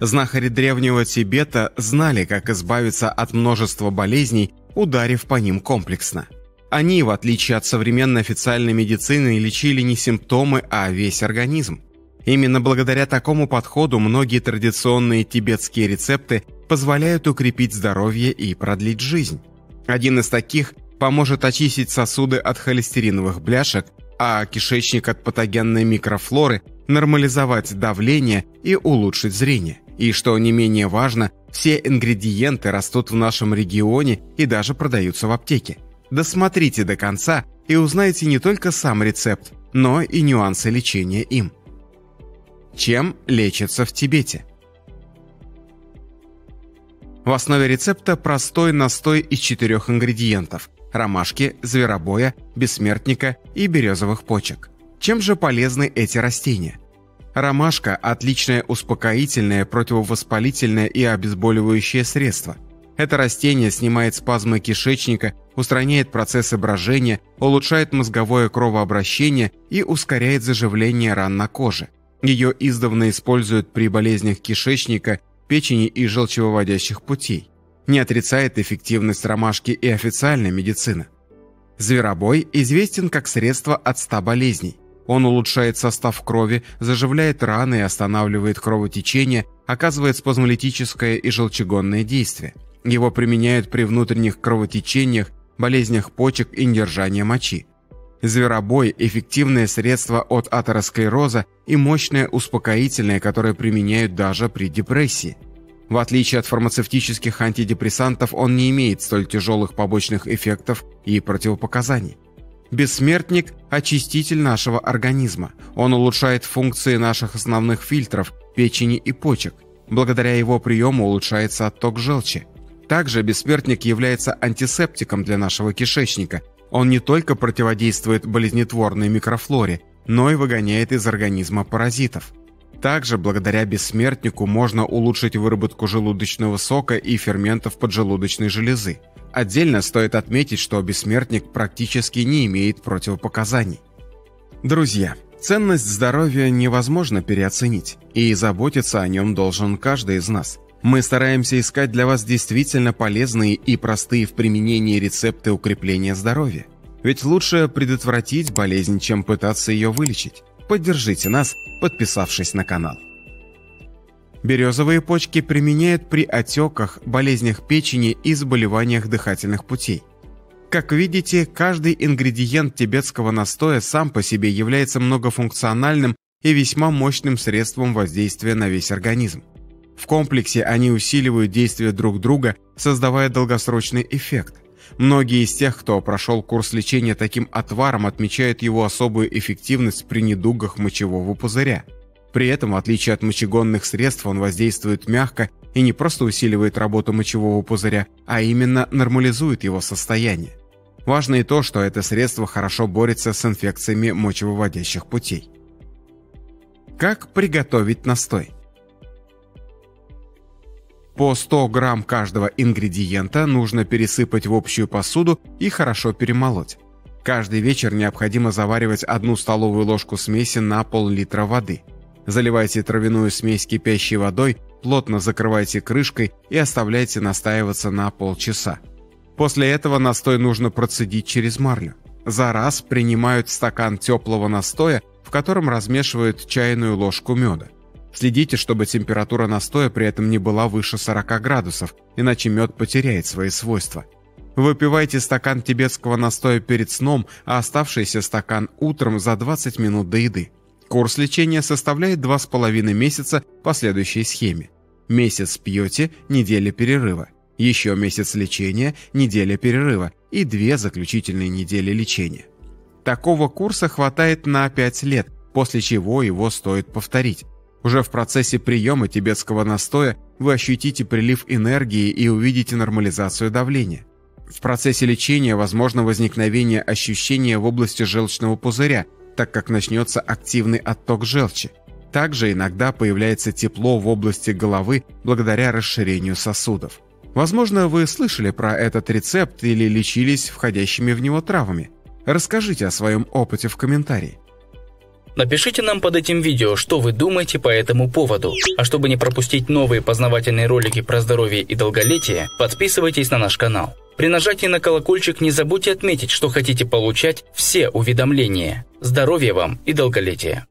Знахари древнего Тибета знали, как избавиться от множества болезней, ударив по ним комплексно. Они, в отличие от современной официальной медицины, лечили не симптомы, а весь организм. Именно благодаря такому подходу многие традиционные тибетские рецепты позволяют укрепить здоровье и продлить жизнь. Один из таких поможет очистить сосуды от холестериновых бляшек, а кишечник от патогенной микрофлоры, нормализовать давление и улучшить зрение. И, что не менее важно, все ингредиенты растут в нашем регионе и даже продаются в аптеке. Досмотрите до конца и узнаете не только сам рецепт, но и нюансы лечения им. Чем лечится в Тибете? В основе рецепта простой настой из 4 ингредиентов – ромашки, зверобоя, бессмертника и березовых почек. Чем же полезны эти растения? Ромашка – отличное успокоительное, противовоспалительное и обезболивающее средство. Это растение снимает спазмы кишечника, устраняет процессы брожения, улучшает мозговое кровообращение и ускоряет заживление ран на коже. Ее издавна используют при болезнях кишечника, печени и желчевыводящих путей. Не отрицает эффективность ромашки и официальная медицина. Зверобой известен как средство от 100 болезней. Он улучшает состав крови, заживляет раны и останавливает кровотечение, оказывает спазмолитическое и желчегонное действие. Его применяют при внутренних кровотечениях, болезнях почек и недержании мочи. Зверобой – эффективное средство от атеросклероза и мощное успокоительное, которое применяют даже при депрессии. В отличие от фармацевтических антидепрессантов, он не имеет столь тяжелых побочных эффектов и противопоказаний. Бессмертник – очиститель нашего организма. Он улучшает функции наших основных фильтров – печени и почек. Благодаря его приему улучшается отток желчи. Также бессмертник является антисептиком для нашего кишечника. Он не только противодействует болезнетворной микрофлоре, но и выгоняет из организма паразитов. Также благодаря бессмертнику можно улучшить выработку желудочного сока и ферментов поджелудочной железы. Отдельно стоит отметить, что бессмертник практически не имеет противопоказаний. Друзья, ценность здоровья невозможно переоценить, и заботиться о нем должен каждый из нас. Мы стараемся искать для вас действительно полезные и простые в применении рецепты укрепления здоровья. Ведь лучше предотвратить болезнь, чем пытаться ее вылечить. Поддержите нас, подписавшись на канал. Березовые почки применяют при отеках, болезнях печени и заболеваниях дыхательных путей. Как видите, каждый ингредиент тибетского настоя сам по себе является многофункциональным и весьма мощным средством воздействия на весь организм. В комплексе они усиливают действие друг друга, создавая долгосрочный эффект. Многие из тех, кто прошел курс лечения таким отваром, отмечают его особую эффективность при недугах мочевого пузыря. При этом, в отличие от мочегонных средств, он воздействует мягко и не просто усиливает работу мочевого пузыря, а именно нормализует его состояние. Важно и то, что это средство хорошо борется с инфекциями мочевыводящих путей. Как приготовить настой? По 100 грамм каждого ингредиента нужно пересыпать в общую посуду и хорошо перемолоть. Каждый вечер необходимо заваривать 1 столовую ложку смеси на пол-литра воды. Заливайте травяную смесь кипящей водой, плотно закрывайте крышкой и оставляйте настаиваться на полчаса. После этого настой нужно процедить через марлю. За раз принимают стакан теплого настоя, в котором размешивают чайную ложку меда. Следите, чтобы температура настоя при этом не была выше 40 градусов, иначе мед потеряет свои свойства. Выпивайте стакан тибетского настоя перед сном, а оставшийся стакан утром за 20 минут до еды. Курс лечения составляет 2,5 месяца по следующей схеме. Месяц пьете, неделя перерыва. Еще месяц лечения, неделя перерыва и 2 заключительные недели лечения. Такого курса хватает на 5 лет, после чего его стоит повторить. Уже в процессе приема тибетского настоя вы ощутите прилив энергии и увидите нормализацию давления. В процессе лечения возможно возникновение ощущения в области желчного пузыря, так как начнется активный отток желчи. Также иногда появляется тепло в области головы благодаря расширению сосудов. Возможно, вы слышали про этот рецепт или лечились входящими в него травами. Расскажите о своем опыте в комментарии. Напишите нам под этим видео, что вы думаете по этому поводу. А чтобы не пропустить новые познавательные ролики про здоровье и долголетие, подписывайтесь на наш канал. При нажатии на колокольчик не забудьте отметить, что хотите получать все уведомления. Здоровья вам и долголетия!